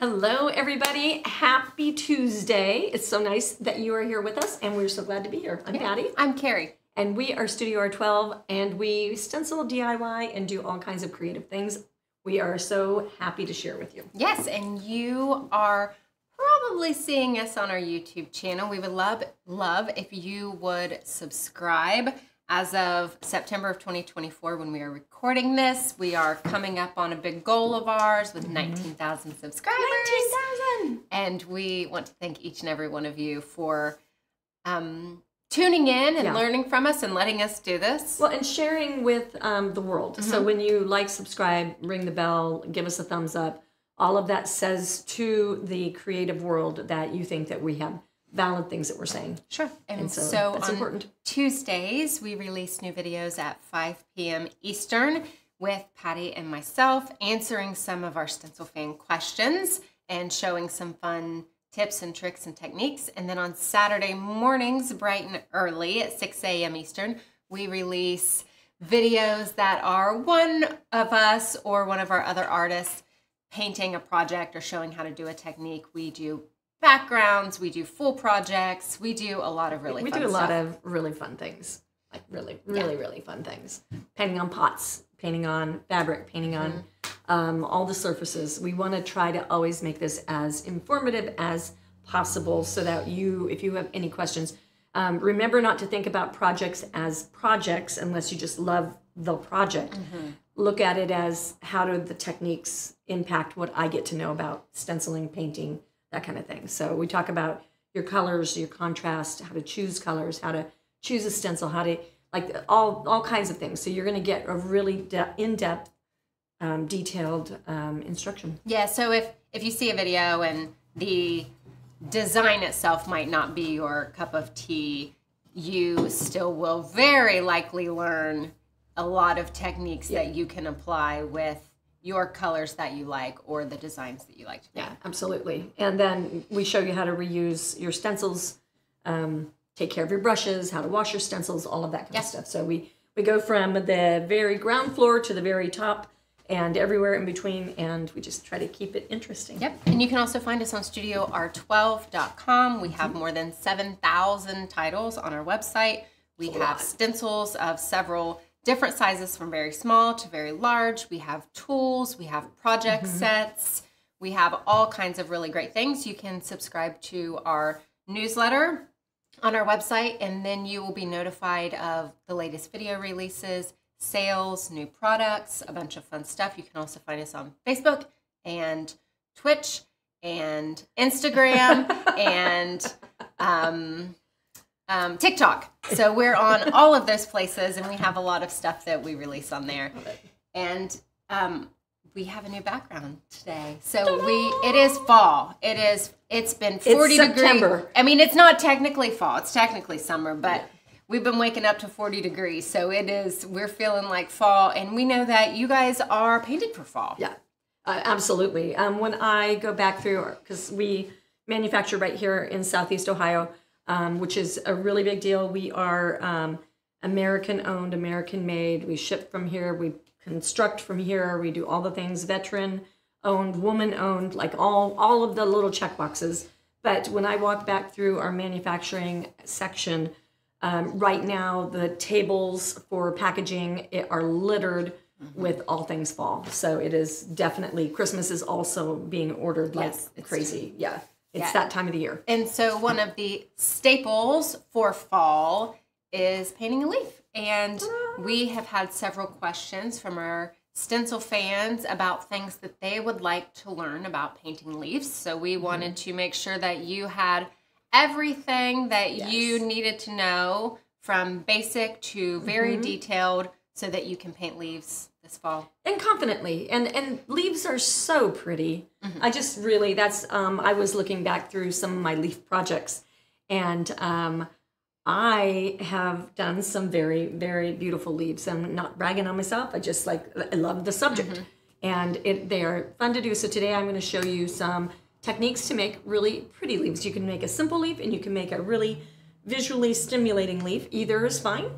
Hello everybody, happy Tuesday. It's so nice that you are here with us and we're so glad to be here. I'm Patty. I'm Carrie. And we are StudioR12 and we stencil, DIY, and do all kinds of creative things. We are so happy to share with you. Yes, and you are probably seeing us on our YouTube channel. We would love if you would subscribe. As of September of 2024, when we are recording this, we are coming up on a big goal of ours with 19,000 subscribers. 19,000! And we want to thank each and every one of you for tuning in and learning from us and letting us do this. Well, and sharing with the world. So when you like, subscribe, ring the bell, give us a thumbs up, all of that says to the creative world that you think that we have valid things that we're saying. Sure. And so that's important. Tuesdays, we release new videos at 5 p.m. Eastern with Patty and myself answering some of our stencil fan questions and showing some fun tips and tricks and techniques. And then on Saturday mornings, bright and early at 6 a.m. Eastern, we release videos that are one of us or one of our other artists painting a project or showing how to do a technique. We do backgrounds, we do full projects, we do a lot of really fun stuff. We do a lot of really fun things, like really fun things. Painting on pots, painting on fabric, painting on all the surfaces. We want to try to always make this as informative as possible so that you, if you have any questions, remember not to think about projects as projects unless you just love the project. Look at it as how do the techniques impact what I get to know about stenciling, painting, that kind of thing. So we talk about your colors, your contrast, how to choose colors, how to choose a stencil, how to, like, all kinds of things. So you're going to get a really in-depth, detailed instruction. Yeah, so if you see a video and the design itself might not be your cup of tea, you still will very likely learn a lot of techniques that you can apply with your colors that you like or the designs that you like to make. Yeah, absolutely. And then we show you how to reuse your stencils, take care of your brushes, how to wash your stencils, all of that kind of stuff. So we go from the very ground floor to the very top and everywhere in between, and we just try to keep it interesting. Yep, and you can also find us on StudioR12.com. We have more than 7,000 titles on our website. We have stencils of several different sizes from very small to very large. We have tools, we have project sets, we have all kinds of really great things. You can subscribe to our newsletter on our website and then you will be notified of the latest video releases, sales, new products, a bunch of fun stuff. You can also find us on Facebook and Twitch and Instagram and TikTok. So we're on all of those places and we have a lot of stuff that we release on there. And we have a new background today. So it is fall. It's been 40 degrees. I mean, it's not technically fall. It's technically summer, but we've been waking up to 40 degrees. So we're feeling like fall and we know that you guys are painted for fall. Yeah, absolutely. When I go back through, because we manufacture right here in Southeast Ohio, which is a really big deal. We are American-owned, American-made. We ship from here. We construct from here. We do all the things, veteran-owned, woman-owned, like all of the little check boxes. But when I walk back through our manufacturing section, right now the tables for packaging are littered with all things fall. So it is definitely, Christmas is also being ordered like crazy. Yeah. It's that time of the year. And so one of the staples for fall is painting a leaf. And we have had several questions from our stencil fans about things that they would like to learn about painting leaves. So we wanted to make sure that you had everything that you needed to know from basic to very detailed so that you can paint leaves this fall. And confidently. And leaves are so pretty. I just really, that's, I was looking back through some of my leaf projects and I have done some very, very beautiful leaves. I'm not bragging on myself. I just I love the subject and they are fun to do. So today I'm going to show you some techniques to make really pretty leaves. You can make a simple leaf and you can make a really visually stimulating leaf. Either is fine.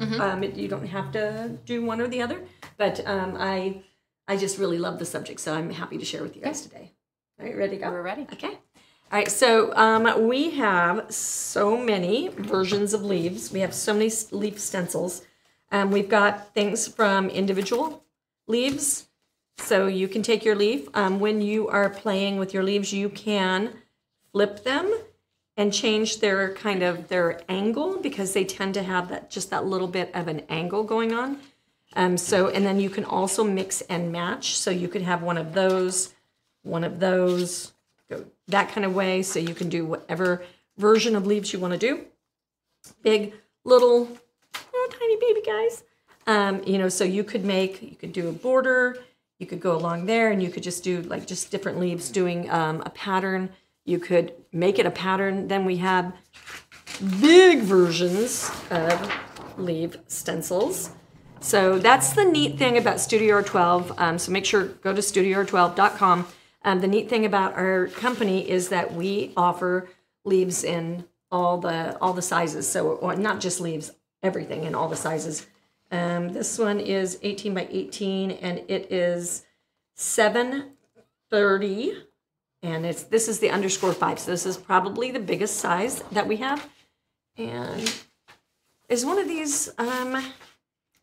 You don't have to do one or the other, but I just really love the subject, so I'm happy to share with you guys today. All right, ready to go? We're ready. Okay. All right, so we have so many versions of leaves. We have so many leaf stencils. We've got things from individual leaves. So you can take your leaf. When you are playing with your leaves, you can flip them and change their kind of their angle because they tend to have that just that little bit of an angle going on. So, and then you can also mix and match. So you could have one of those, go that kind of way. So you can do whatever version of leaves you want to do. Big, little, tiny baby guys. You know, so you could make, you could do a border. You could go along there and you could just do like just different leaves doing a pattern. You could make it a pattern. Then we have big versions of leaf stencils. So that's the neat thing about StudioR12. So make sure, go to StudioR12.com. The neat thing about our company is that we offer leaves in all the sizes. So or not just leaves, everything in all the sizes. This one is 18 by 18 and it is 730 and it's this is the _5. So this is probably the biggest size that we have. And is one of these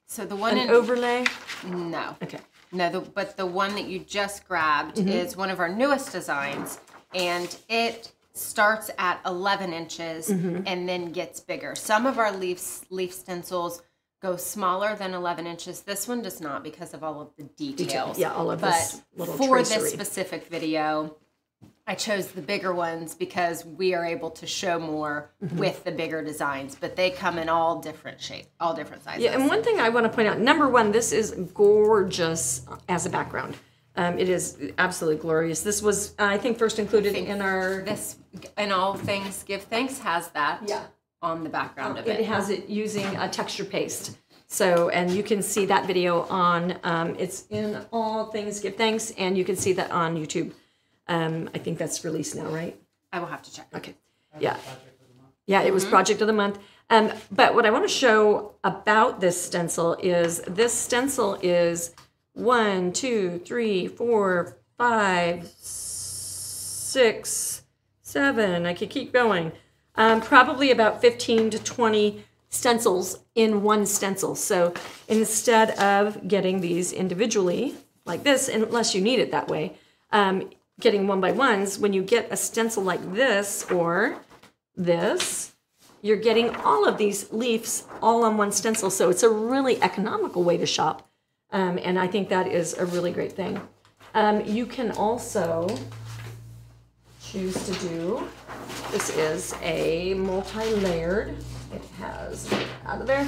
so the one in overlay? No. Okay. No, but the one that you just grabbed is one of our newest designs and it starts at 11 inches and then gets bigger. Some of our leaf stencils go smaller than 11 inches. This one does not because of all of the details. Yeah, all of this little tracery. But for this specific video, I chose the bigger ones because we are able to show more with the bigger designs, but they come in all different shapes, all different sizes. Yeah, and one thing I want to point out, number one, this is gorgeous as a background. It is absolutely glorious. This was, I think, first included in our... This, in all things, Give Thanks has that. Yeah. On the background of it. It has it using a texture paste. So, and you can see that video on, it's in All Things Give Thanks, and you can see that on YouTube. I think that's released now, right? I will have to check. Okay. Yeah. Yeah, it was Project of the Month. But what I want to show about this stencil is this stencil is 1, 2, 3, 4, 5, 6, 7. I could keep going. Probably about 15 to 20 stencils in one stencil. So instead of getting these individually like this, unless you need it that way, getting one by ones, when you get a stencil like this or this, you're getting all of these leaves all on one stencil. So it's a really economical way to shop. And I think that is a really great thing. You can also choose to do, this is a multi-layered, it has out of there.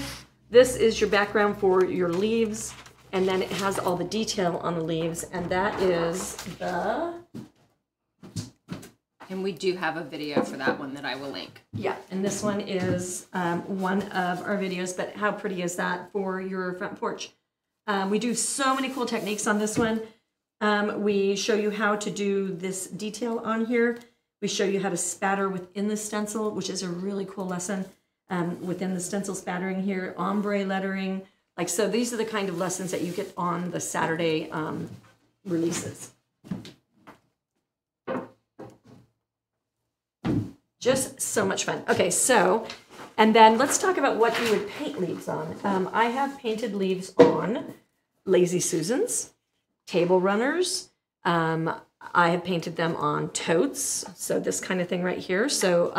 This is your background for your leaves, and then it has all the detail on the leaves, and that is the... And we do have a video for that one that I will link. Yeah, and this one is one of our videos, but how pretty is that for your front porch? We do so many cool techniques on this one. We show you how to do this detail on here. We show you how to spatter within the stencil, which is a really cool lesson within the stencil spattering here, ombre lettering. Like, so these are the kind of lessons that you get on the Saturday releases. Just so much fun. Okay, so, and then let's talk about what you would paint leaves on. I have painted leaves on Lazy Susans, table runners. I have painted them on totes, so this kind of thing right here. So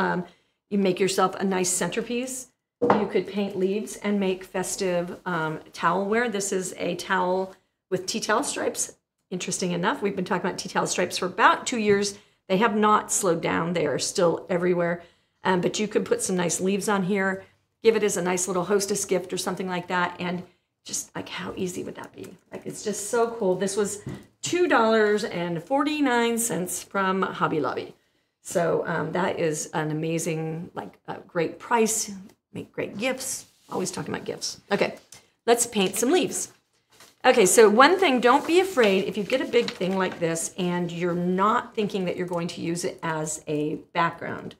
you make yourself a nice centerpiece. You could paint leaves and make festive towel wear. This is a towel with tea towel stripes. Interesting enough, we've been talking about tea towel stripes for about 2 years. They have not slowed down. They are still everywhere. But you could put some nice leaves on here, give it as a nice little hostess gift or something like that, and just like how easy would that be? Like it's just so cool. This was $2.49 from Hobby Lobby. So that is an amazing, like a great price, make great gifts. Always talking about gifts. Okay, let's paint some leaves. Okay, so one thing, don't be afraid if you get a big thing like this and you're not thinking that you're going to use it as a background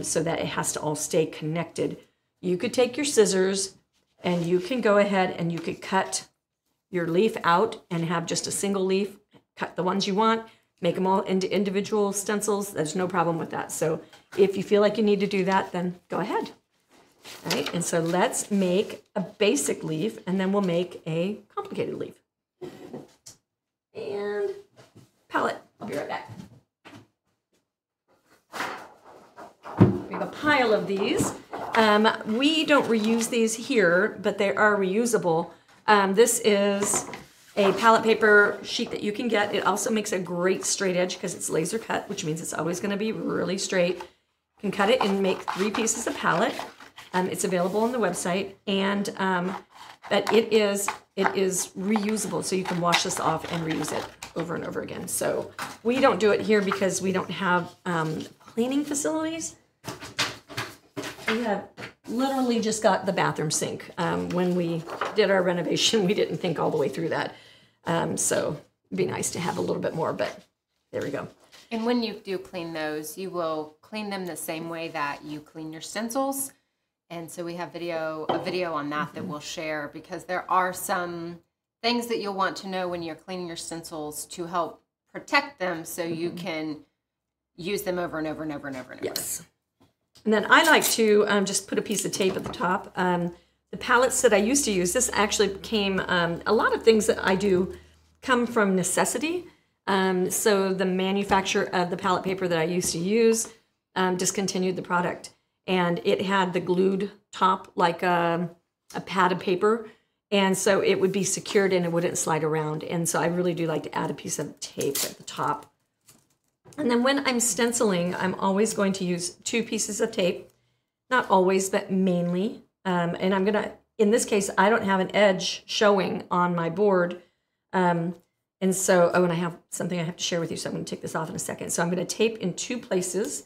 so that it has to all stay connected. You could take your scissors and you can go ahead and you could cut your leaf out and have just a single leaf, cut the ones you want. make them all into individual stencils. There's no problem with that. So if you feel like you need to do that, then go ahead. All right, and so let's make a basic leaf, and then we'll make a complicated leaf. And palette, I'll be right back. We have a pile of these. We don't reuse these here, but they are reusable. This is a palette paper sheet that you can get. It also makes a great straight edge because it's laser cut, which means it's always gonna be really straight. You can cut it and make 3 pieces of palette. It's available on the website, and but it is reusable, so you can wash this off and reuse it over and over again. So we don't do it here because we don't have cleaning facilities. We have literally just got the bathroom sink. When we did our renovation, we didn't think all the way through that. So it'd be nice to have a little bit more, but there we go. And when you do clean those, you will clean them the same way that you clean your stencils. And so we have a video on that that we'll share, because there are some things that you'll want to know when you're cleaning your stencils to help protect them so you can use them over and over and over and over and over. Yes. And then I like to just put a piece of tape at the top. The palettes that I used to use, this actually came, a lot of things that I do come from necessity. So the manufacturer of the palette paper that I used to use discontinued the product. And it had the glued top like a pad of paper, and so it would be secured and it wouldn't slide around. And so I really do like to add a piece of tape at the top. And then when I'm stenciling, I'm always going to use 2 pieces of tape. Not always, but mainly. And I'm gonna, in this case, I don't have an edge showing on my board. And so, oh, and I have something I have to share with you, so I'm gonna take this off in a second. So I'm gonna tape in 2 places,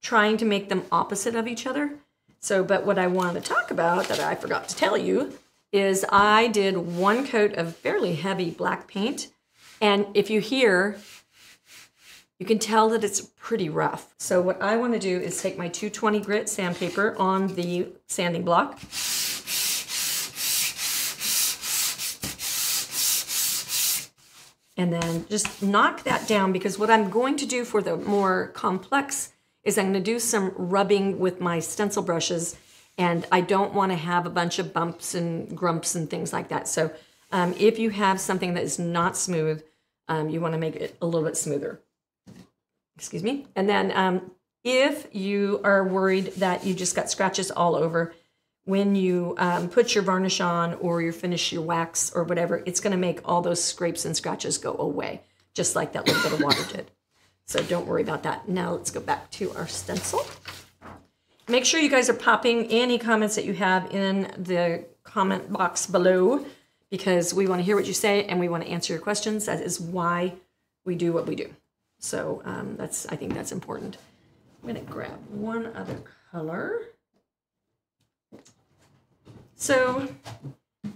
trying to make them opposite of each other. So, but what I wanted to talk about that I forgot to tell you is I did 1 coat of fairly heavy black paint. And if you hear, you can tell that it's pretty rough. So what I want to do is take my 220 grit sandpaper on the sanding block. And then just knock that down, because what I'm going to do for the more complex is I'm gonna do some rubbing with my stencil brushes, and I don't wanna have a bunch of bumps and grumps and things like that. So if you have something that is not smooth, you wanna make it a little bit smoother. Excuse me. And then if you are worried that you just got scratches all over, when you put your varnish on or your finish, your wax or whatever, it's gonna make all those scrapes and scratches go away, just like that little bit of water did. So don't worry about that. Now let's go back to our stencil. Make sure you guys are popping any comments that you have in the comment box below, because we want to hear what you say and we want to answer your questions. That is why we do what we do. So I think that's important. I'm gonna grab one other color. So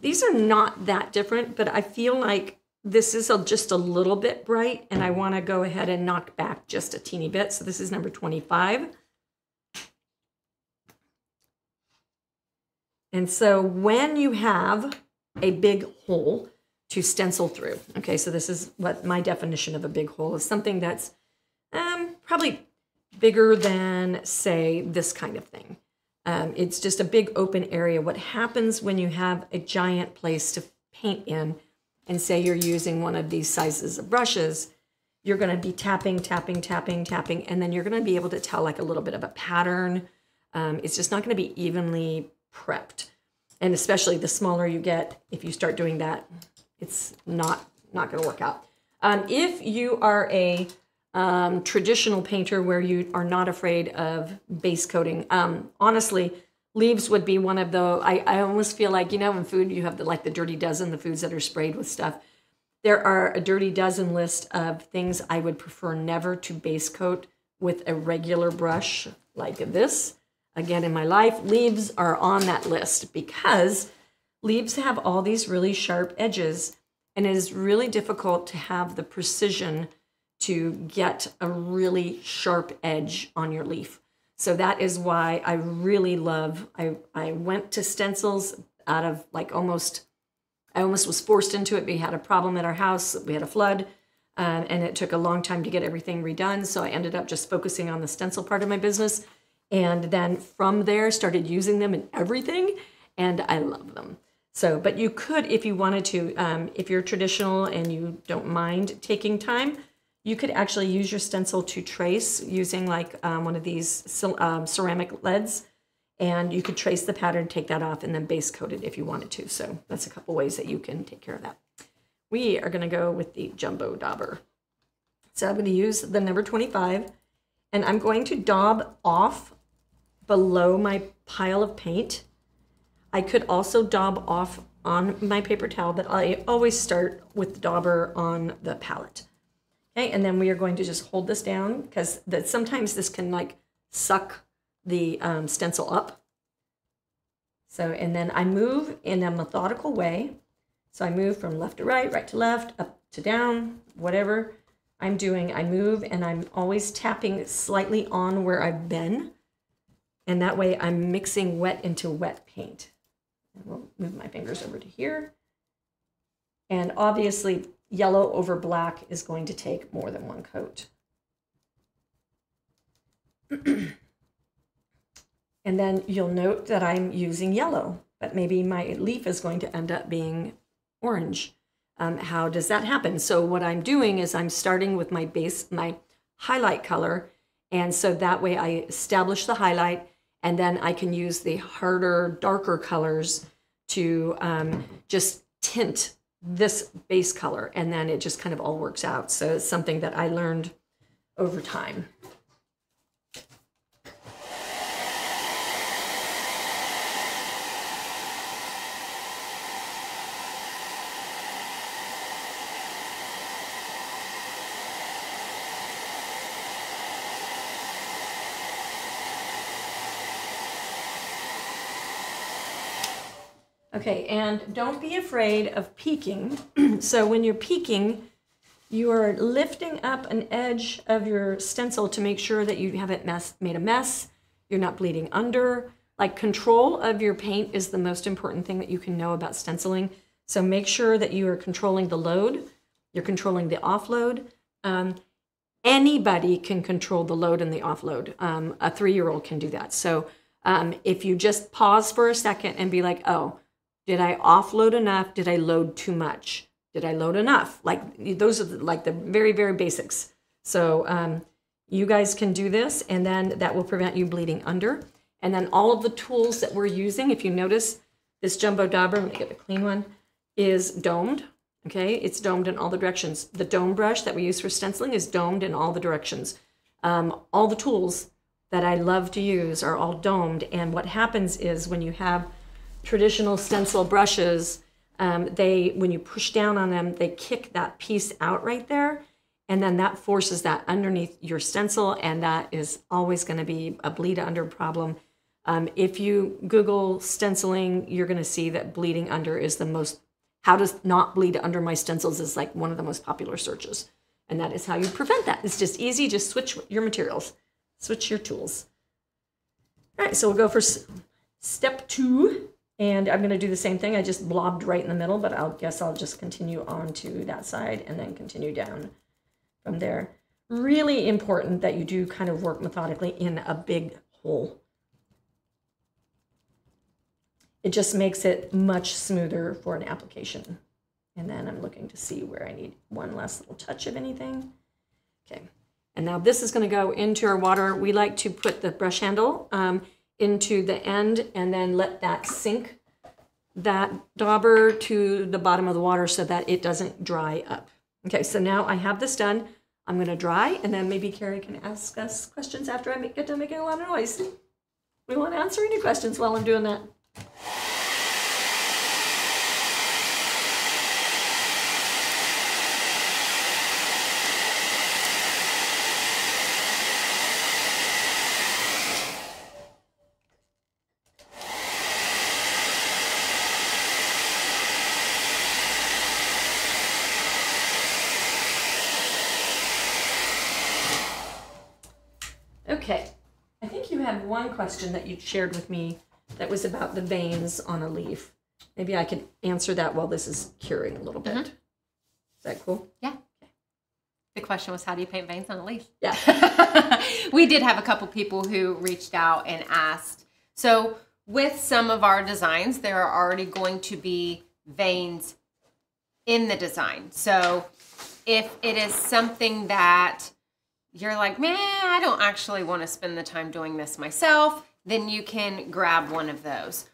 these are not that different, but I feel like this is just a little bit bright, and I want to go ahead and knock back just a teeny bit. So this is number 25. And so when you have a big hole to stencil through, okay, so this is what my definition of a big hole is, something that's probably bigger than, say, this kind of thing. It's just a big open area. What happens when you have a giant place to paint in, and say you're using one of these sizes of brushes, you're gonna be tapping, tapping, tapping, tapping, and then you're gonna be able to tell like a little bit of a pattern. It's just not gonna be evenly prepped. And especially the smaller you get, if you start doing that, it's not gonna work out. If you are a traditional painter where you are not afraid of base coating, honestly, leaves would be one of the, I almost feel like, you know, in food, you have the dirty dozen, the foods that are sprayed with stuff. There are a dirty dozen list of things I would prefer never to base coat with a regular brush like this. Again, in my life, leaves are on that list, because leaves have all these really sharp edges, and it is really difficult to have the precision to get a really sharp edge on your leaf. So that is why I really love, I went to stencils out of like almost, I almost was forced into it. We had a problem at our house. We had a flood. and it took a long time to get everything redone, so I ended up just focusing on the stencil part of my business, and then from there started using them in everything, and I love them. So, but you could, if you wanted to, if you're traditional and you don't mind taking time, you could actually use your stencil to trace using like one of these ceramic leads, and you could trace the pattern, take that off, and then base coat it if you wanted to. So that's a couple ways that you can take care of that. We are gonna go with the Jumbo Dauber. So I'm gonna use the number 25, and I'm going to daub off below my pile of paint. I could also daub off on my paper towel, but I always start with the dauber on the palette. Okay, and then we are going to just hold this down because that sometimes this can like suck the stencil up. So, and then I move in a methodical way. So I move from left to right, right to left, up to down, whatever I'm doing, I move, and I'm always tapping slightly on where I've been. And that way I'm mixing wet into wet paint. And we'll move my fingers over to here. And obviously yellow over black is going to take more than one coat. And then you'll note that I'm using yellow, but maybe my leaf is going to end up being orange. How does that happen? So what I'm doing is I'm starting with my base, my highlight color, and so that way I establish the highlight, and then I can use the harder, darker colors to just tint this base color, and then it just kind of all works out. So it's something that I learned over time. Okay, and don't be afraid of peeking. So when you're peeking, you are lifting up an edge of your stencil to make sure that you haven't made a mess, you're not bleeding under. Like, control of your paint is the most important thing that you can know about stenciling. So make sure that you are controlling the load, you're controlling the offload. Anybody can control the load and the offload. A three-year-old can do that. So if you just pause for a second and be like, oh, did I offload enough? Did I load too much? Did I load enough? Like, those are like the very, very basics. So you guys can do this, and then that will prevent you bleeding under. And then all of the tools that we're using, if you notice, this Jumbo Dauber, let me get a clean one, is domed, okay? It's domed in all the directions. The dome brush that we use for stenciling is domed in all the directions. All the tools that I love to use are all domed, and what happens is when you have traditional stencil brushes, when you push down on them, they kick that piece out right there, and then that forces that underneath your stencil, and that is always going to be a bleed under problem. If you Google stenciling, you're going to see that bleeding under is the most, how does not bleed under my stencils is like one of the most popular searches, and that is how you prevent that. It's just easy, just switch your materials, switch your tools. All right, so we'll go for step two. And I'm going to do the same thing. I just blobbed right in the middle, but I'll just continue on to that side and then continue down from there. Really important that you do kind of work methodically in a big hole. It just makes it much smoother for an application. And then I'm looking to see where I need one last little touch of anything. Okay, and now this is going to go into our water. We like to put the brush handle into the end and then let that sink that dauber to the bottom of the water so that it doesn't dry up. Okay, so now I have this done. I'm gonna dry, and then maybe Carrie can ask us questions after I get done making a lot of noise. We won't answer any questions while I'm doing that. One question that you shared with me that was about the veins on a leaf. Maybe I can answer that while this is curing a little bit. Is that cool? Yeah. Okay. The question was, how do you paint veins on a leaf? Yeah. We did have a couple people who reached out and asked. So with some of our designs, there are already going to be veins in the design. So if it is something that you're like, man, I don't actually want to spend the time doing this myself, then you can grab one of those.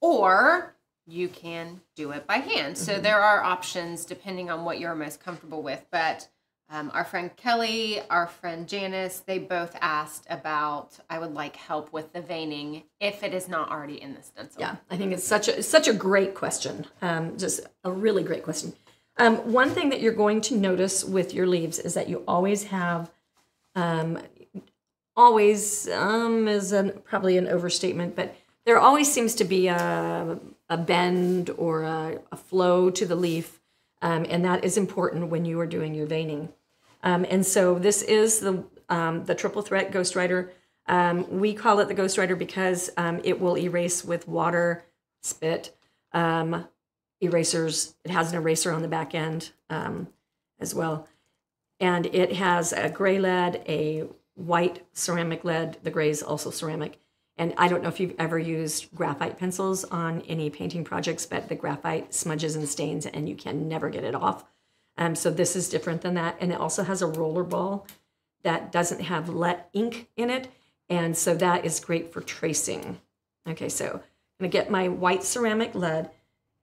Or you can do it by hand. Mm-hmm. So there are options depending on what you're most comfortable with. But our friend Kelly, our friend Janice, they both asked about, I would like help with the veining if it is not already in the stencil. Yeah, I think it's such a great question. Just a really great question. One thing that you're going to notice with your leaves is that you always have, probably an overstatement, but there always seems to be a bend or a flow to the leaf, and that is important when you are doing your veining. And so this is the triple threat Ghost Rider. We call it the Ghost Rider because it will erase with water, spit, erasers. It has an eraser on the back end as well. And it has a gray lead, a white ceramic lead. The gray is also ceramic. And I don't know if you've ever used graphite pencils on any painting projects, but the graphite smudges and stains and you can never get it off. So this is different than that. And it also has a roller ball that doesn't have ink in it. And so that is great for tracing. Okay, so I'm gonna get my white ceramic lead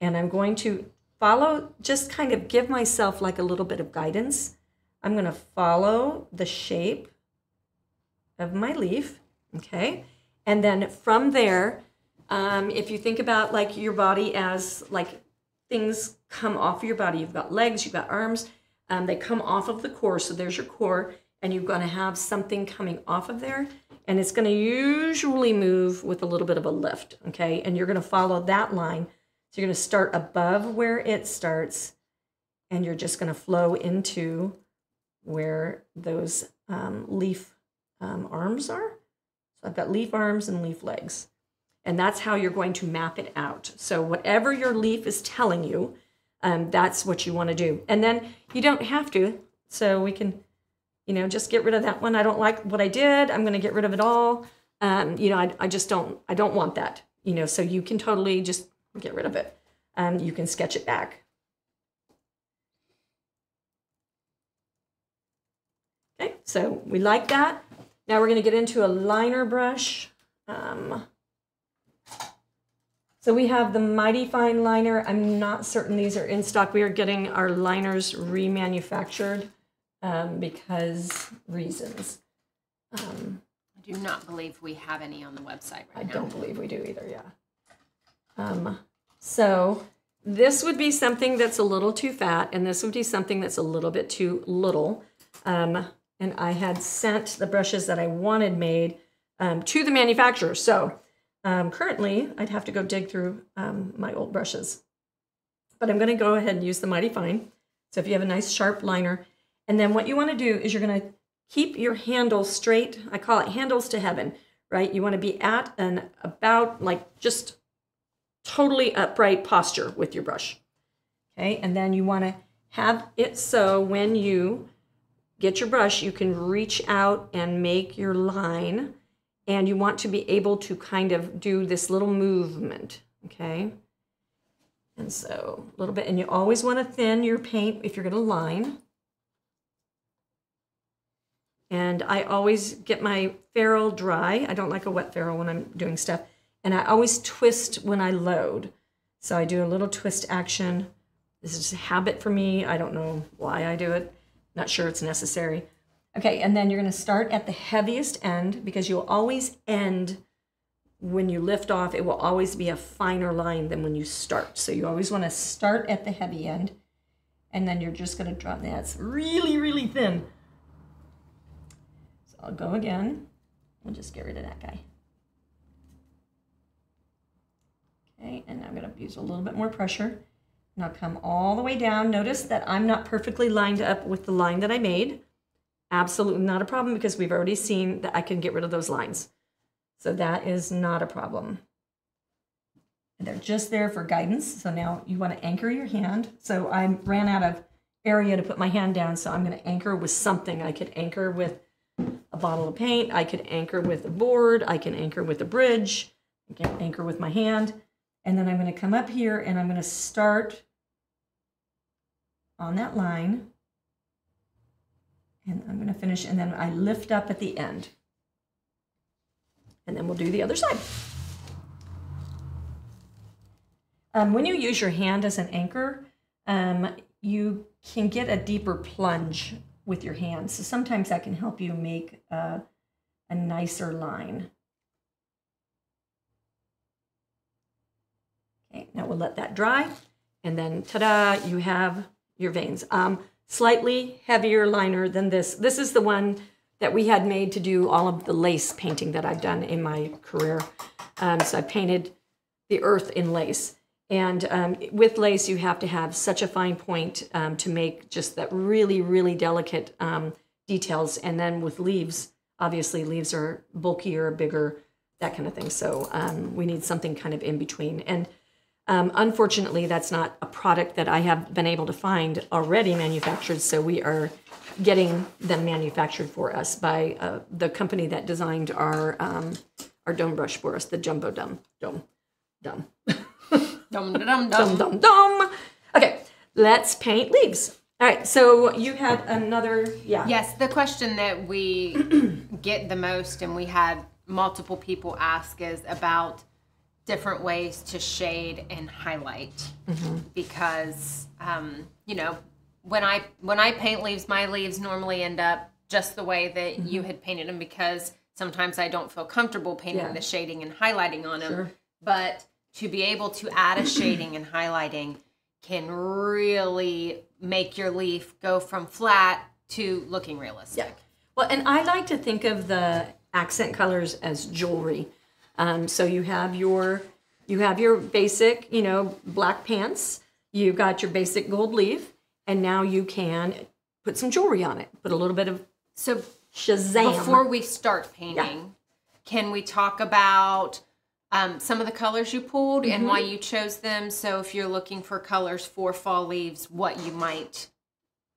and I'm going to follow, just kind of give myself like a little bit of guidance. I'm gonna follow the shape of my leaf, okay? And then from there, if you think about like your body as like things come off your body, you've got legs, you've got arms, they come off of the core. So there's your core and you're gonna have something coming off of there and it's gonna usually move with a little bit of a lift, okay? And you're gonna follow that line. So you're gonna start above where it starts and you're just gonna flow into where those leaf arms are. I've got leaf arms and leaf legs. And that's how you're going to map it out. So whatever your leaf is telling you, that's what you want to do. And then you don't have to. So we can, you know, just get rid of that one. I don't like what I did. I'm going to get rid of it all. You know, I just don't, I don't want that. You know, so you can totally just get rid of it. You can sketch it back. Okay, so we like that. Now we're going to get into a liner brush. So we have the Mighty Fine Liner. I'm not certain these are in stock. We are getting our liners remanufactured because reasons. I do not believe we have any on the website right now. I don't believe we do either, yeah. So this would be something that's a little too fat, and this would be something that's a little bit too little. And I had sent the brushes that I wanted made to the manufacturer. So currently, I'd have to go dig through my old brushes. But I'm going to go ahead and use the Mighty Fine. So if you have a nice sharp liner. And then what you want to do is you're going to keep your handle straight. I call it handles to heaven, right? You want to be at an about, like, just totally upright posture with your brush. Okay, and then you want to have it so when you get your brush, you can reach out and make your line, and you want to be able to kind of do this little movement, okay? And so a little bit, and you always want to thin your paint if you're going to line. And I always get my ferrule dry. I don't like a wet ferrule when I'm doing stuff. And I always twist when I load. So I do a little twist action. This is just a habit for me. I don't know why I do it. Not sure it's necessary. Okay, and then you're gonna start at the heaviest end because you'll always end when you lift off, it will always be a finer line than when you start. So you always wanna start at the heavy end and then you're just gonna drop that. It's really, really thin. So I'll go again. We'll just get rid of that guy. Okay, and I'm gonna use a little bit more pressure. Now come all the way down. Notice that I'm not perfectly lined up with the line that I made. Absolutely not a problem because we've already seen that I can get rid of those lines. So that is not a problem. And they're just there for guidance. So now you want to anchor your hand. So I ran out of area to put my hand down, so I'm going to anchor with something. I could anchor with a bottle of paint, I could anchor with a board, I can anchor with a bridge, I can anchor with my hand, and then I'm going to come up here and I'm going to start on that line, and I'm going to finish, and then I lift up at the end, and then we'll do the other side. When you use your hand as an anchor, you can get a deeper plunge with your hands. So sometimes that can help you make a nicer line. Okay, now we'll let that dry, and then ta-da, you have your veins. Slightly heavier liner than this. This is the one that we had made to do all of the lace painting that I've done in my career. So I painted the earth in lace. And with lace, you have to have such a fine point to make just that really, really delicate details. And then with leaves, obviously leaves are bulkier, bigger, that kind of thing. So we need something kind of in between. And unfortunately, that's not a product that I have been able to find already manufactured. So we are getting them manufactured for us by the company that designed our dome brush for us, the Jumbo Dome. Dum, dum, dum, dum, dum. Okay, let's paint leaves. All right, so you had another, yeah. Yes, the question that we get the most, and we had multiple people ask, is about different ways to shade and highlight. Mm-hmm. Because, you know, when I paint leaves, my leaves normally end up just the way that mm-hmm. you had painted them, because sometimes I don't feel comfortable painting yeah. the shading and highlighting on them. Sure. But to be able to add a shading and highlighting can really make your leaf go from flat to looking realistic. Yeah. Well, and I like to think of the accent colors as jewelry. So you have your basic, you know, black pants, you've got your basic gold leaf, and now you can put some jewelry on it. Put a little bit of so shazam. Before we start painting, yeah. can we talk about some of the colors you pulled mm-hmm. and why you chose them? So if you're looking for colors for fall leaves, what you might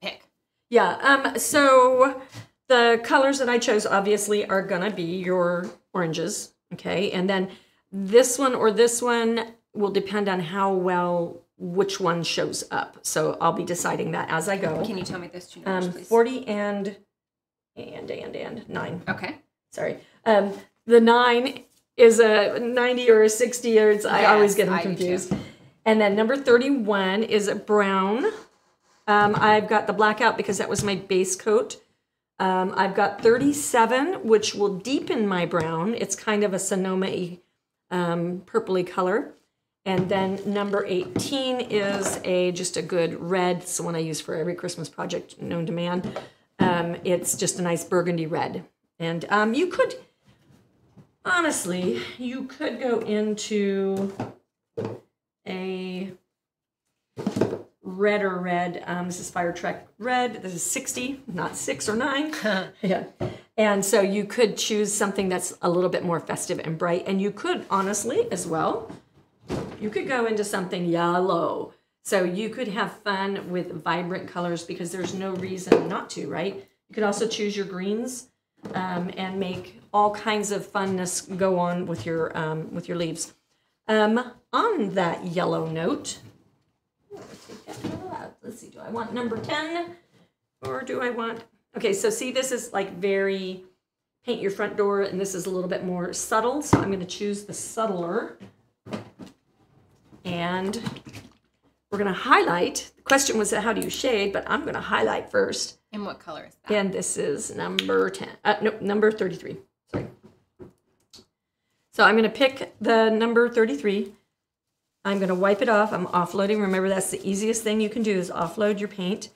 pick. Yeah, so the colors that I chose obviously are gonna be your oranges, okay? And then this one or this one will depend on how well which one shows up. So I'll be deciding that as I go. Can you tell me those two numbers, please? 40 and 9. Okay. Sorry. The 9 is a 90 or a 60, or it's, yes, I always get them confused. And then number 31 is a brown. I've got the blackout because that was my base coat. I've got 37, which will deepen my brown. It's kind of a Sonoma-y, purpley color. And then number 18 is just a good red. It's the one I use for every Christmas project known to man. It's just a nice burgundy red. And you could... Honestly, you could go into a redder red. This is Fire Trek red. This is 60, not 6 or 9. Yeah. And so you could choose something that's a little bit more festive and bright. And you could, honestly, as well, you could go into something yellow. So you could have fun with vibrant colors because there's no reason not to, right? You could also choose your greens and make all kinds of funness go on with your leaves. On that yellow note, let's see, do I want number 10 or do I want, okay, so see, this is like very paint your front door, and this is a little bit more subtle, so I'm gonna choose the subtler. And we're gonna highlight. The question was how do you shade, but I'm gonna highlight first. And what color is that? And this is number 10, no, number 33. Sorry. So I'm going to pick the number 33. I'm going to wipe it off. I'm offloading. Remember, that's the easiest thing you can do is offload your paint.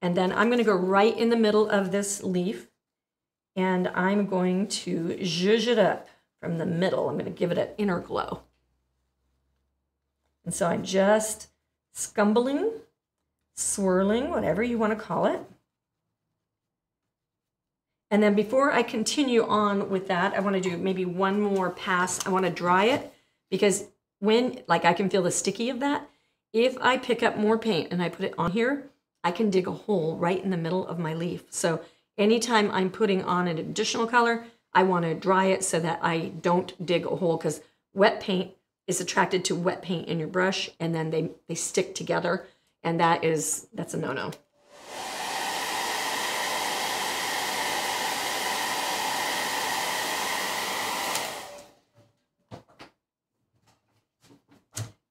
And then I'm going to go right in the middle of this leaf. And I'm going to zhuzh it up from the middle. I'm going to give it an inner glow. And so I'm just scumbling, swirling, whatever you want to call it. And then before I continue on with that, I want to do maybe one more pass. I want to dry it because when, like I can feel the sticky of that. If I pick up more paint and I put it on here, I can dig a hole right in the middle of my leaf. So anytime I'm putting on an additional color, I want to dry it so that I don't dig a hole, because wet paint is attracted to wet paint in your brush, and then they stick together, and that's a no-no.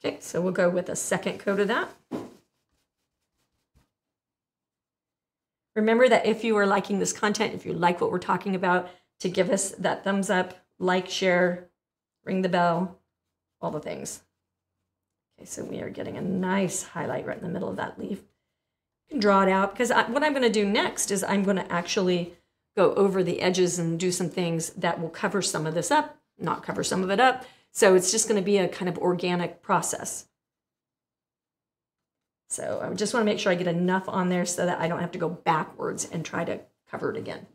Okay, so we'll go with a second coat of that. Remember that if you are liking this content, if you like what we're talking about, to give us that thumbs up, like, share, ring the bell, all the things. Okay, so we are getting a nice highlight right in the middle of that leaf. You can draw it out, because what I'm going to do next is I'm going to actually go over the edges and do some things that will cover some of this up, not cover some of it up. So it's just going to be a kind of organic process. So I just want to make sure I get enough on there so that I don't have to go backwards and try to cover it again.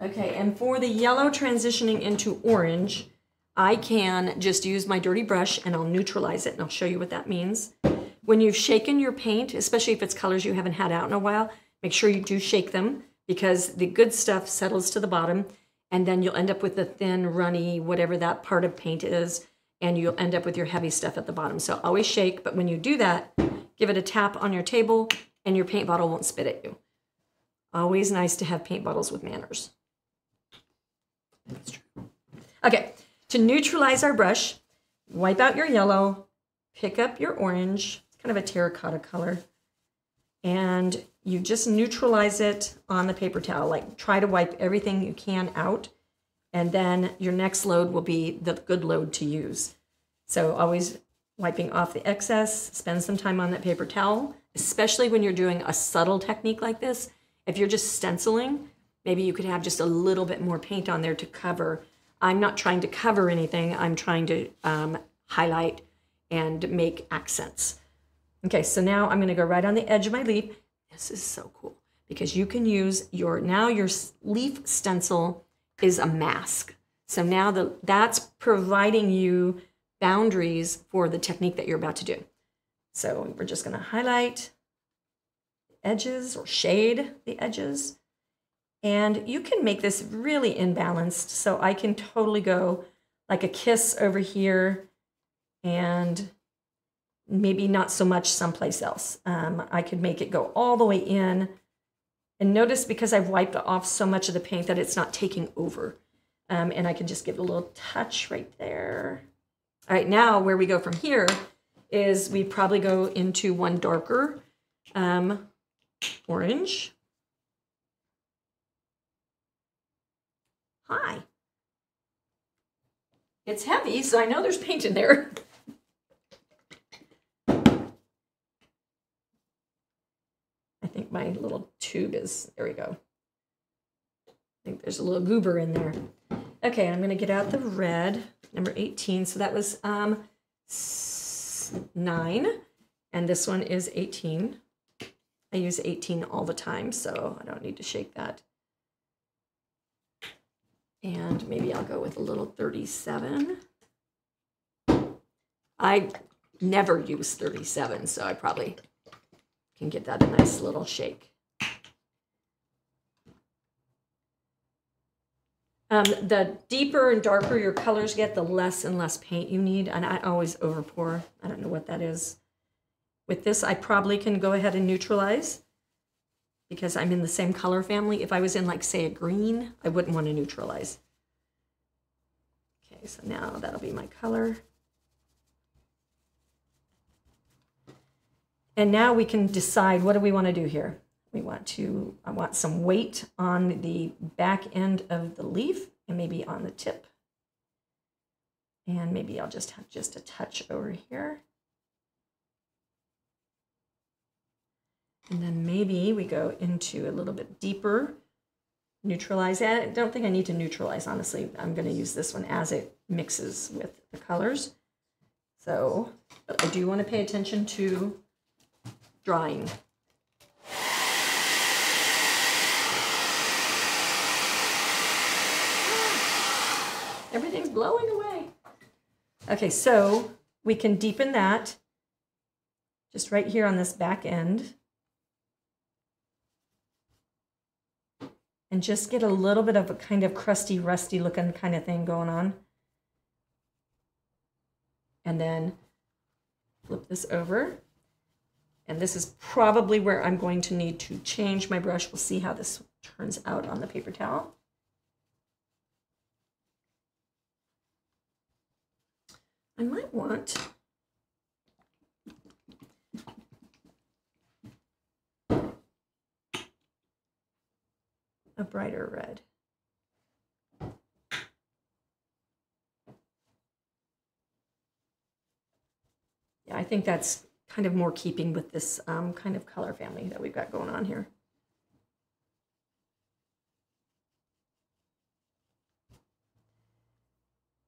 Okay, and for the yellow transitioning into orange, I can just use my dirty brush and I'll neutralize it, and I'll show you what that means. When you've shaken your paint, especially if it's colors you haven't had out in a while, make sure you do shake them, because the good stuff settles to the bottom, and then you'll end up with the thin, runny, whatever that part of paint is, and you'll end up with your heavy stuff at the bottom. So always shake, but when you do that, give it a tap on your table and your paint bottle won't spit at you. Always nice to have paint bottles with manners. That's true. Okay, to neutralize our brush, wipe out your yellow, pick up your orange, it's kind of a terracotta color, and you just neutralize it on the paper towel. Like, try to wipe everything you can out, and then your next load will be the good load to use. So always wiping off the excess, spend some time on that paper towel, especially when you're doing a subtle technique like this. If you're just stenciling, maybe you could have just a little bit more paint on there to cover. I'm not trying to cover anything. I'm trying to highlight and make accents. Okay, so now I'm gonna go right on the edge of my leaf. This is so cool, because you can use now your leaf stencil is a mask. So now that's providing you boundaries for the technique that you're about to do. So we're just gonna highlight the edges or shade the edges. And you can make this really imbalanced. So I can totally go like a kiss over here and maybe not so much someplace else. I could make it go all the way in. And notice, because I've wiped off so much of the paint, that it's not taking over. And I can just give it a little touch right there. All right, now where we go from here is we probably go into one darker orange. Hi. It's heavy, so I know there's paint in there. I think my little tube is, there we go. I think there's a little goober in there. Okay, I'm gonna get out the red, number 18. So that was 9, and this one is 18. I use 18 all the time, so I don't need to shake that. And maybe I'll go with a little 37. I never use 37, so I probably can get that a nice little shake. The deeper and darker your colors get, the less and less paint you need. And I always overpour. I don't know what that is. With this, I probably can go ahead and neutralize, because I'm in the same color family. If I was in, like, say, a green, I wouldn't want to neutralize. Okay, so now that'll be my color. And now we can decide, what do we want to do here? I want some weight on the back end of the leaf and maybe on the tip. And maybe I'll just have just a touch over here. And then maybe we go into a little bit deeper, neutralize. I don't think I need to neutralize, honestly. I'm going to use this one as it mixes with the colors. So, but I do want to pay attention to drying. Everything's blowing away. Okay, so we can deepen that just right here on this back end. And just get a little bit of a kind of crusty, rusty looking kind of thing going on. And then flip this over. And this is probably where I'm going to need to change my brush. We'll see how this turns out on the paper towel. I might want a brighter red. Yeah, I think that's kind of more keeping with this kind of color family that we've got going on here.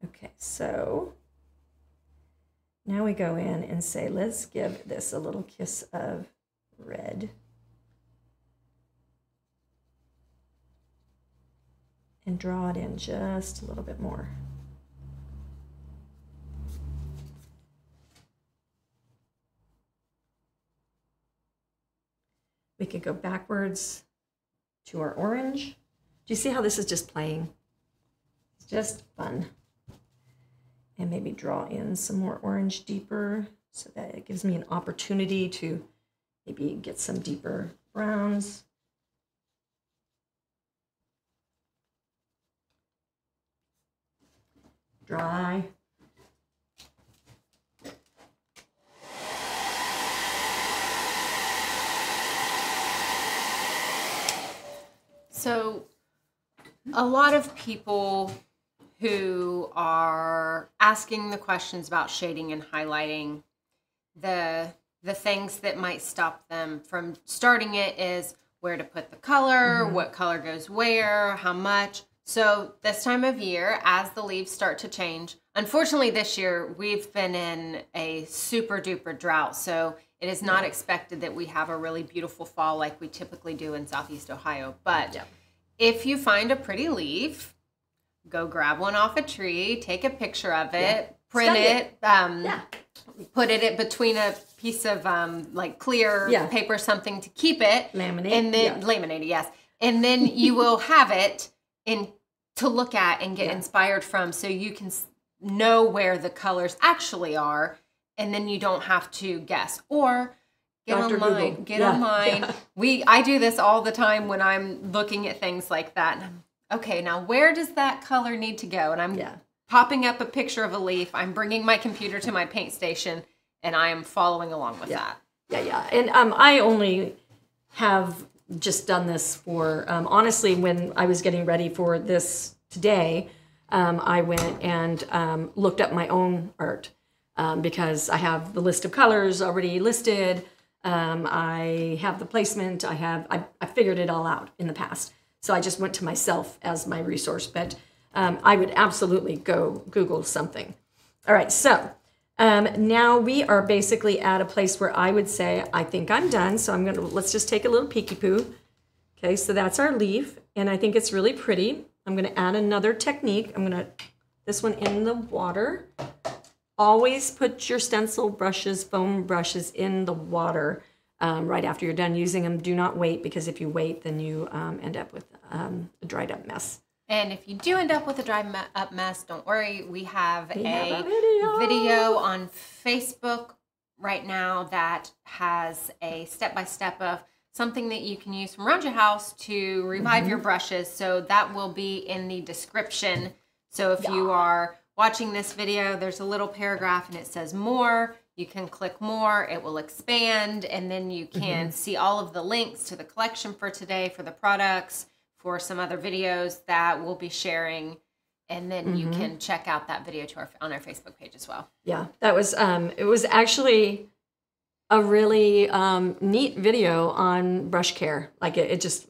Okay, so now we go in and say, let's give this a little kiss of red. And draw it in just a little bit more. We could go backwards to our orange. Do you see how this is just playing? It's just fun. And maybe draw in some more orange deeper so that it gives me an opportunity to maybe get some deeper browns. Dry. So a lot of people who are asking the questions about shading and highlighting, the things that might stop them from starting it is where to put the color, what color goes where, how much. So this time of year, as the leaves start to change, unfortunately this year, we've been in a super duper drought. So it is not expected that we have a really beautiful fall like we typically do in Southeast Ohio. But if you find a pretty leaf, go grab one off a tree, take a picture of it, print it, put it between a piece of like clear paper, something to keep it. Laminate. And then, laminated, yes. And then you will have it and to look at and get inspired from, so you can know where the colors actually are, and then you don't have to guess. Or get online. Get online. Yeah. I do this all the time when I'm looking at things like that. And I'm, okay, now where does that color need to go? And I'm popping up a picture of a leaf. I'm bringing my computer to my paint station, and I am following along with that. And I only have just done this for, honestly, when I was getting ready for this today, I went and looked up my own art because I have the list of colors already listed. I have the placement. I figured it all out in the past. So I just went to myself as my resource, but I would absolutely go Google something. All right, so now we are basically at a place where I would say, I think I'm done. So I'm going to, let's just take a little peeky-poo. Okay, so that's our leaf. And I think it's really pretty. I'm going to add another technique. I'm going to, this one in the water. Always put your stencil brushes, foam brushes in the water right after you're done using them. Do not wait, because if you wait, then you end up with a dried up mess. And if you do end up with a dried up mess, don't worry. We have a video on Facebook right now that has a step-by-step of something that you can use from around your house to revive your brushes. So that will be in the description. So if you are watching this video, there's a little paragraph and it says more. You can click more. It will expand. And then you can see all of the links to the collection for today, for the products, for some other videos that we'll be sharing, and then you can check out that video to on our Facebook page as well. Yeah, that was it was actually a really neat video on brush care. Like it's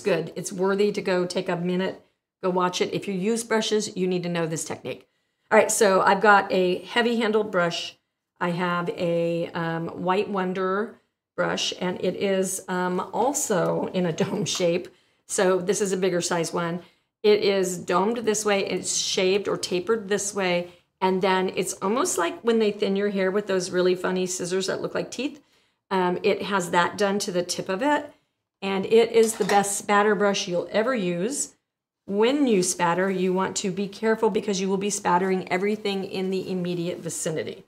good. It's worthy to go take a minute, go watch it. If you use brushes, you need to know this technique. All right, so I've got a heavy-handled brush. I have a White Wonder brush, and it is also in a dome shape. So this is a bigger size one. It is domed this way, it's shaved or tapered this way, and then it's almost like when they thin your hair with those really funny scissors that look like teeth. It has that done to the tip of it, and it is the best spatter brush you'll ever use. When you spatter, you want to be careful because you will be spattering everything in the immediate vicinity.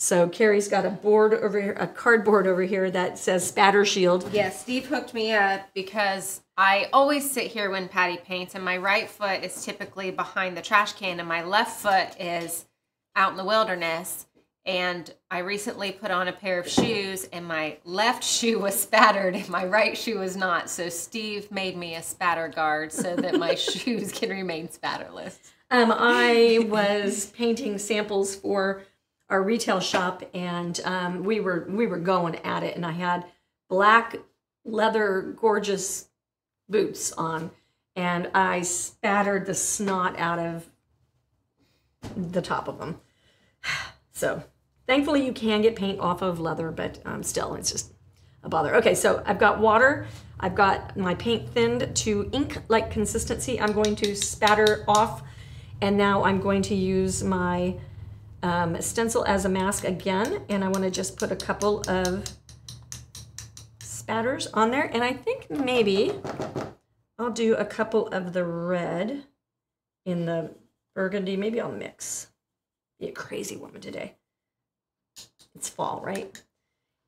So Carrie's got a board over here, a cardboard over here that says Spatter Shield. Yeah, Steve hooked me up because I always sit here when Patty paints, and my right foot is typically behind the trash can, and my left foot is out in the wilderness. And I recently put on a pair of shoes, and my left shoe was spattered and my right shoe was not. So Steve made me a spatter guard so that my shoes can remain spatterless. I was painting samples for our retail shop, and we were going at it, and I had black leather gorgeous boots on, and I spattered the snot out of the top of them. So thankfully you can get paint off of leather, but still it's just a bother. Okay, so I've got water, I've got my paint thinned to ink-like consistency. I'm going to spatter off, and now I'm going to use my stencil as a mask again, and I want to just put a couple of spatters on there, and I think maybe I'll do a couple of the red in the burgundy. Maybe I'll mix. Be a crazy woman today. It's fall, right?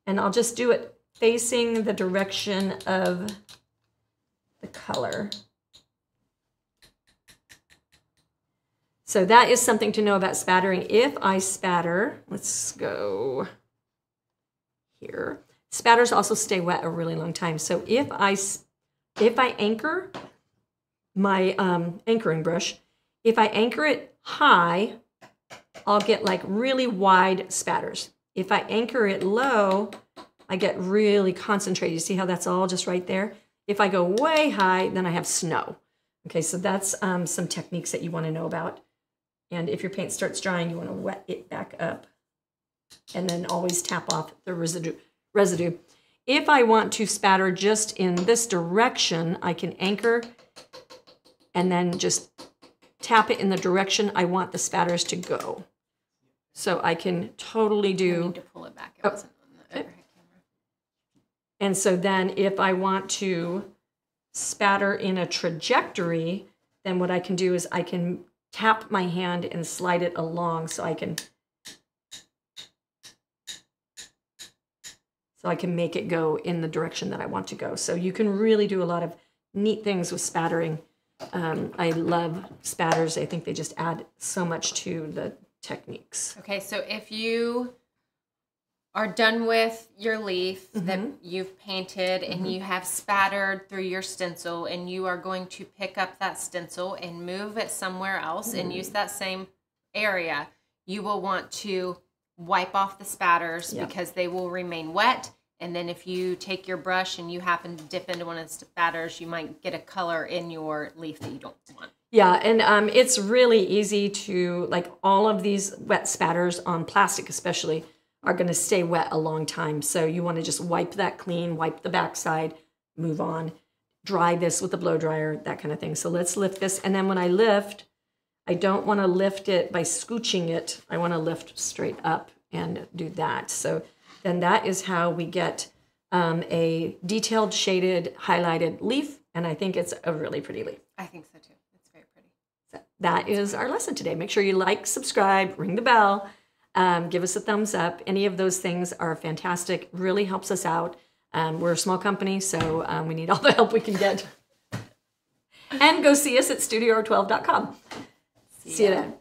And I'll just do it facing the direction of the color. So that is something to know about spattering. If I spatter, let's go here. Spatters also stay wet a really long time. So if I anchor my anchoring brush, if I anchor it high, I'll get like really wide spatters. If I anchor it low, I get really concentrated. You see how that's all just right there? If I go way high, then I have snow. Okay, so that's some techniques that you want to know about. And if your paint starts drying, you want to wet it back up and then always tap off the residue. If I want to spatter just in this direction, I can anchor and then just tap it in the direction I want the spatters to go. So I can totally do... I need to pull it back. It wasn't on the overhead camera. And so then if I want to spatter in a trajectory, then what I can do is I can tap my hand and slide it along, so I can make it go in the direction that I want to go. So you can really do a lot of neat things with spattering. I love spatters. I think they just add so much to the techniques. Okay, so if you are done with your leaf that you've painted and you have spattered through your stencil, and you are going to pick up that stencil and move it somewhere else and use that same area, you will want to wipe off the spatters because they will remain wet. And then if you take your brush and you happen to dip into one of the spatters, you might get a color in your leaf that you don't want. Yeah, and it's really easy to, like, all of these wet spatters on plastic especially are going to stay wet a long time. So you want to just wipe that clean, wipe the backside, move on, dry this with a blow dryer, that kind of thing. So let's lift this. And then when I lift, I don't want to lift it by scooching it. I want to lift straight up and do that. So then that is how we get a detailed, shaded, highlighted leaf. And I think it's a really pretty leaf. I think so too. It's very pretty. So that is our lesson today. Make sure you like, subscribe, ring the bell. Give us a thumbs up. Any of those things are fantastic. Really helps us out. We're a small company, so we need all the help we can get. And go see us at StudioR12.com. See you then.